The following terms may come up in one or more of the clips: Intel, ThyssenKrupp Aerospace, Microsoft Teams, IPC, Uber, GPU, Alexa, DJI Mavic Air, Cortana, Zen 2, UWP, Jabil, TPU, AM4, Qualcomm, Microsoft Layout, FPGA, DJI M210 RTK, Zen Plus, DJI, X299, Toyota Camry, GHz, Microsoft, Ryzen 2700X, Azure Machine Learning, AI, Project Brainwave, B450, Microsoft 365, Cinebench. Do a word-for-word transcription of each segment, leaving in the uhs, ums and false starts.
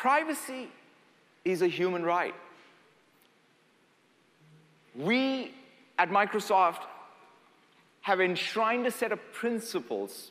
Privacy is a human right. We at Microsoft have enshrined a set of principles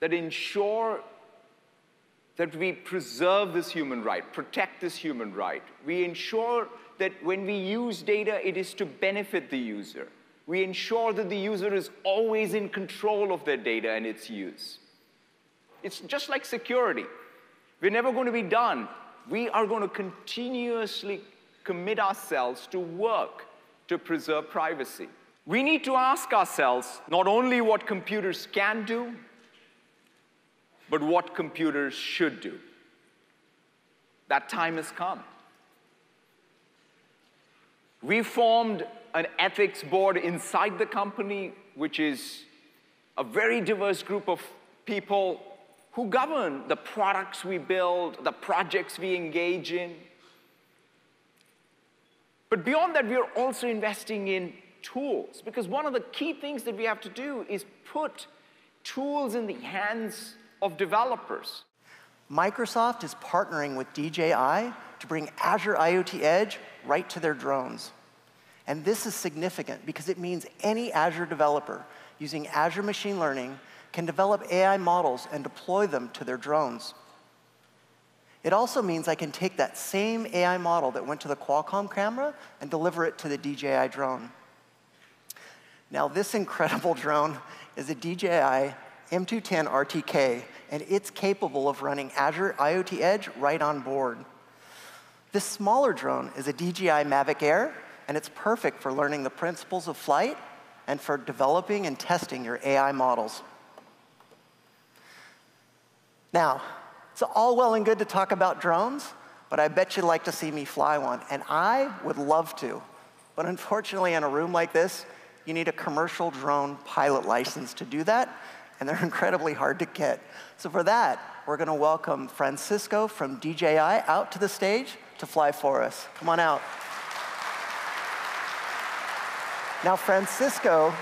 that ensure that we preserve this human right, protect this human right. We ensure that when we use data, it is to benefit the user. We ensure that the user is always in control of their data and its use. It's just like security. We're never going to be done. We are going to continuously commit ourselves to work to preserve privacy. We need to ask ourselves not only what computers can do, but what computers should do. That time has come. We formed an ethics board inside the company, which is a very diverse group of people who govern the products we build, the projects we engage in. But beyond that, we are also investing in tools, because one of the key things that we have to do is put tools in the hands of developers. Microsoft is partnering with D J I to bring Azure IoT Edge right to their drones. And this is significant because it means any Azure developer using Azure Machine Learning can develop A I models and deploy them to their drones. It also means I can take that same A I model that went to the Qualcomm camera and deliver it to the D J I drone. Now, this incredible drone is a D J I M two ten R T K, and it's capable of running Azure IoT Edge right on board. This smaller drone is a D J I Mavic Air, and it's perfect for learning the principles of flight and for developing and testing your A I models. Now, it's all well and good to talk about drones, but I bet you'd like to see me fly one, and I would love to. But unfortunately, in a room like this, you need a commercial drone pilot license to do that, and they're incredibly hard to get. So for that, we're gonna welcome Francisco from D J I out to the stage to fly for us. Come on out. Now, Francisco,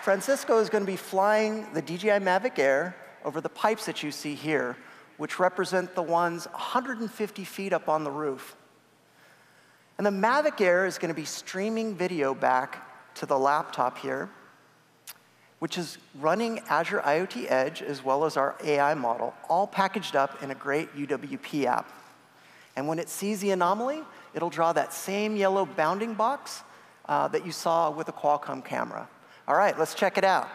Francisco is gonna be flying the D J I Mavic Air over the pipes that you see here, which represent the ones one hundred fifty feet up on the roof. And the Mavic Air is gonna be streaming video back to the laptop here, which is running Azure IoT Edge as well as our A I model, all packaged up in a great U W P app. And when it sees the anomaly, it'll draw that same yellow bounding box uh, that you saw with the Qualcomm camera. All right, let's check it out.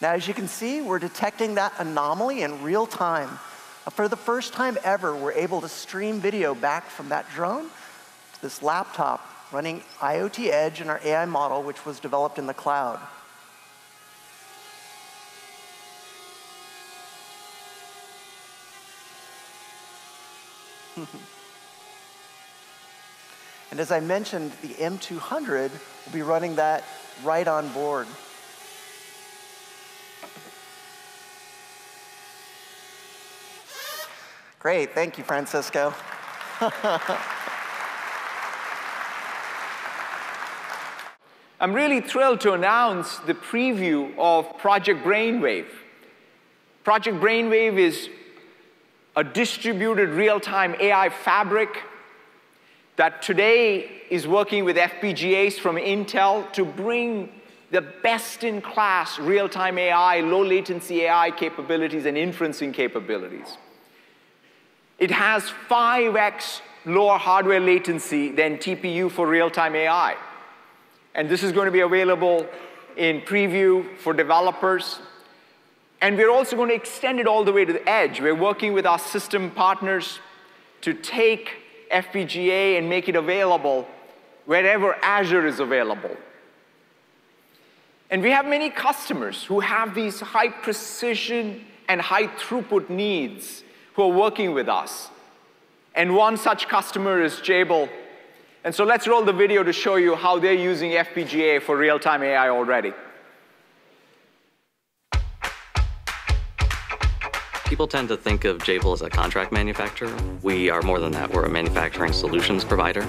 Now, as you can see, we're detecting that anomaly in real time. For the first time ever, we're able to stream video back from that drone to this laptop running IoT Edge and our A I model, which was developed in the cloud. And as I mentioned, the M two hundred will be running that right on board. Great, thank you, Francisco. I'm really thrilled to announce the preview of Project Brainwave. Project Brainwave is a distributed real-time A I fabric that today is working with F P G As from Intel to bring the best-in-class real-time A I, low-latency A I capabilities and inferencing capabilities. It has five X lower hardware latency than T P U for real-time A I. And this is going to be available in preview for developers. And we're also going to extend it all the way to the edge. We're working with our system partners to take F P G A and make it available wherever Azure is available. And we have many customers who have these high precision and high throughput needs who are working with us. And one such customer is Jabil. And so let's roll the video to show you how they're using F P G A for real-time A I already. People tend to think of Jabil as a contract manufacturer. We are more than that. We're a manufacturing solutions provider.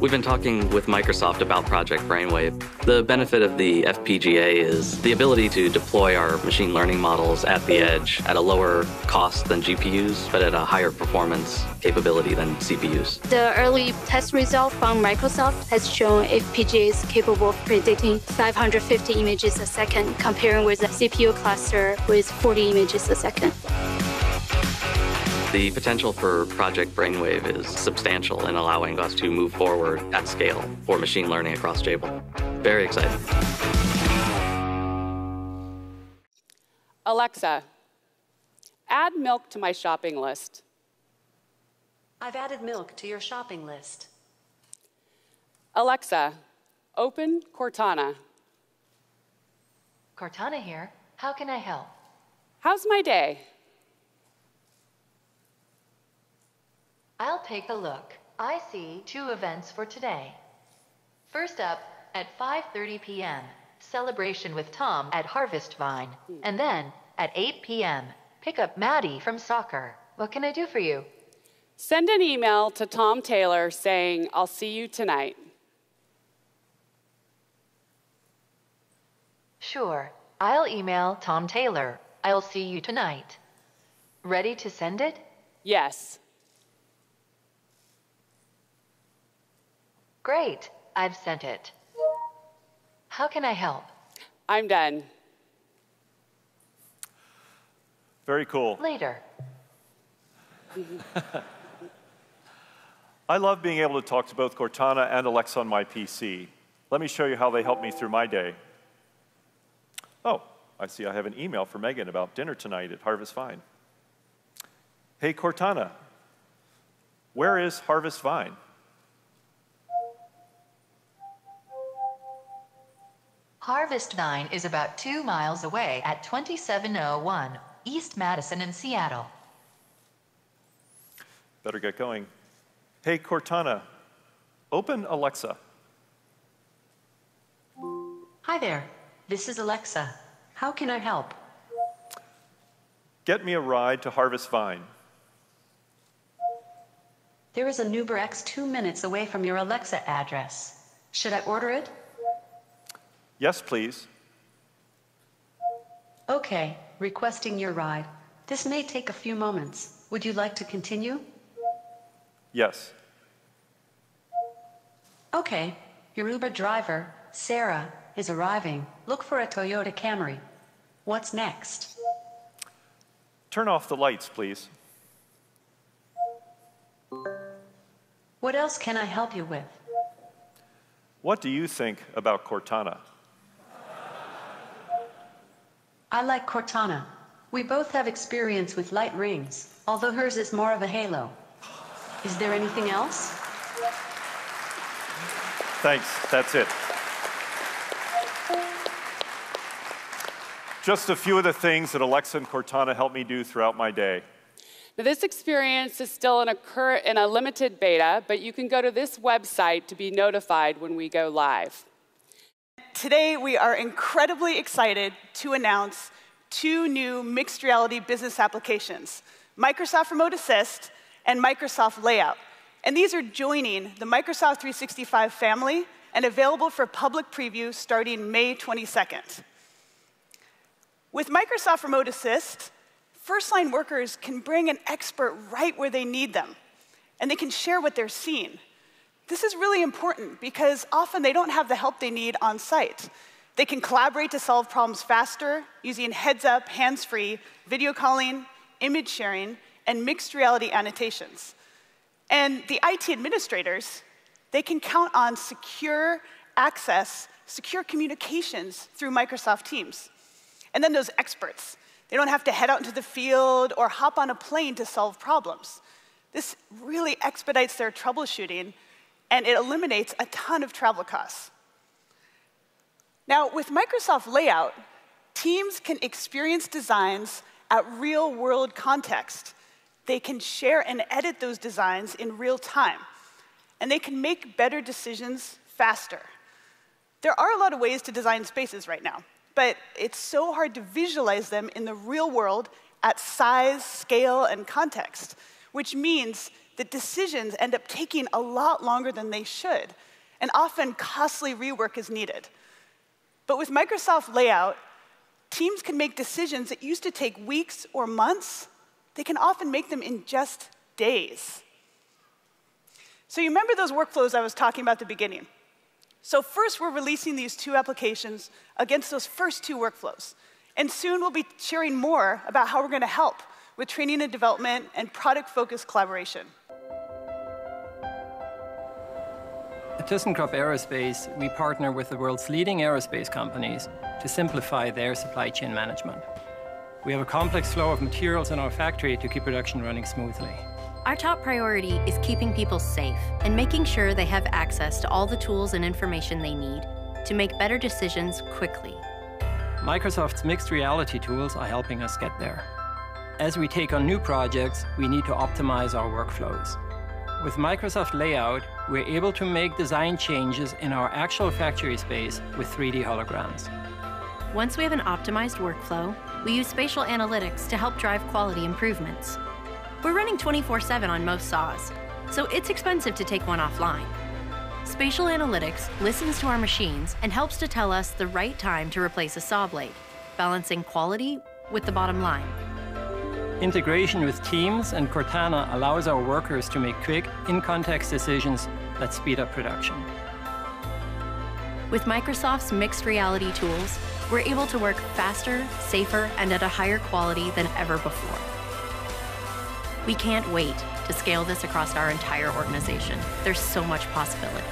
We've been talking with Microsoft about Project Brainwave. The benefit of the F P G A is the ability to deploy our machine learning models at the edge at a lower cost than G P Us, but at a higher performance capability than C P Us. The early test result from Microsoft has shown F P G A is capable of predicting five hundred fifty images a second, comparing with a C P U cluster with forty images a second. The potential for Project Brainwave is substantial in allowing us to move forward at scale for machine learning across Jabil. Very exciting. Alexa, add milk to my shopping list. I've added milk to your shopping list. Alexa, open Cortana. Cortana here. How can I help? How's my day? I'll take a look. I see two events for today. First up, at five thirty p m, celebration with Tom at Harvest Vine. And then, at eight p m, pick up Maddie from soccer. What can I do for you? Send an email to Tom Taylor saying, I'll see you tonight. Sure. I'll email Tom Taylor. I'll see you tonight. Ready to send it? Yes. Great, I've sent it. How can I help? I'm done. Very cool. Later. I love being able to talk to both Cortana and Alexa on my P C. Let me show you how they help me through my day. Oh, I see I have an email for Megan about dinner tonight at Harvest Vine. Hey, Cortana, where is Harvest Vine? Harvest Vine is about two miles away at twenty-seven oh one East Madison in Seattle. Better get going. Hey, Cortana, open Alexa. Hi there, this is Alexa. How can I help? Get me a ride to Harvest Vine. There is an Uber X two minutes away from your Alexa address. Should I order it? Yes, please. Okay, requesting your ride. This may take a few moments. Would you like to continue? Yes. Okay, your Uber driver, Sarah, is arriving. Look for a Toyota Camry. What's next? Turn off the lights, please. What else can I help you with? What do you think about Cortana? I like Cortana. We both have experience with light rings, although hers is more of a halo. Is there anything else? Thanks, that's it. Just a few of the things that Alexa and Cortana help me do throughout my day. Now, this experience is still in a, cur in a limited beta, but you can go to this website to be notified when we go live. Today, we are incredibly excited to announce two new mixed reality business applications, Microsoft Remote Assist and Microsoft Layout. And these are joining the Microsoft three sixty-five family and available for public preview starting May twenty-second. With Microsoft Remote Assist, first-line workers can bring an expert right where they need them, and they can share what they're seeing. This is really important because often they don't have the help they need on site. They can collaborate to solve problems faster using heads-up, hands-free, video calling, image sharing, and mixed reality annotations. And the I T administrators, they can count on secure access, secure communications through Microsoft Teams. And then those experts, they don't have to head out into the field or hop on a plane to solve problems. This really expedites their troubleshooting, and it eliminates a ton of travel costs. Now, with Microsoft Layout, teams can experience designs at real-world context. They can share and edit those designs in real time, and they can make better decisions faster. There are a lot of ways to design spaces right now, but it's so hard to visualize them in the real world at size, scale, and context, which means that decisions end up taking a lot longer than they should, and often costly rework is needed. But with Microsoft Layout, teams can make decisions that used to take weeks or months. They can often make them in just days. So you remember those workflows I was talking about at the beginning. So first, we're releasing these two applications against those first two workflows. And soon, we'll be sharing more about how we're going to help with training and development and product-focused collaboration. At ThyssenKrupp Aerospace, we partner with the world's leading aerospace companies to simplify their supply chain management. We have a complex flow of materials in our factory to keep production running smoothly. Our top priority is keeping people safe and making sure they have access to all the tools and information they need to make better decisions quickly. Microsoft's mixed reality tools are helping us get there. As we take on new projects, we need to optimize our workflows. With Microsoft Layout, we're able to make design changes in our actual factory space with three D holograms. Once we have an optimized workflow, we use spatial analytics to help drive quality improvements. We're running twenty-four seven on most saws, so it's expensive to take one offline. Spatial analytics listens to our machines and helps to tell us the right time to replace a saw blade, balancing quality with the bottom line. Integration with Teams and Cortana allows our workers to make quick, in-context decisions that speed up production. With Microsoft's mixed reality tools, we're able to work faster, safer, and at a higher quality than ever before. We can't wait to scale this across our entire organization. There's so much possibility.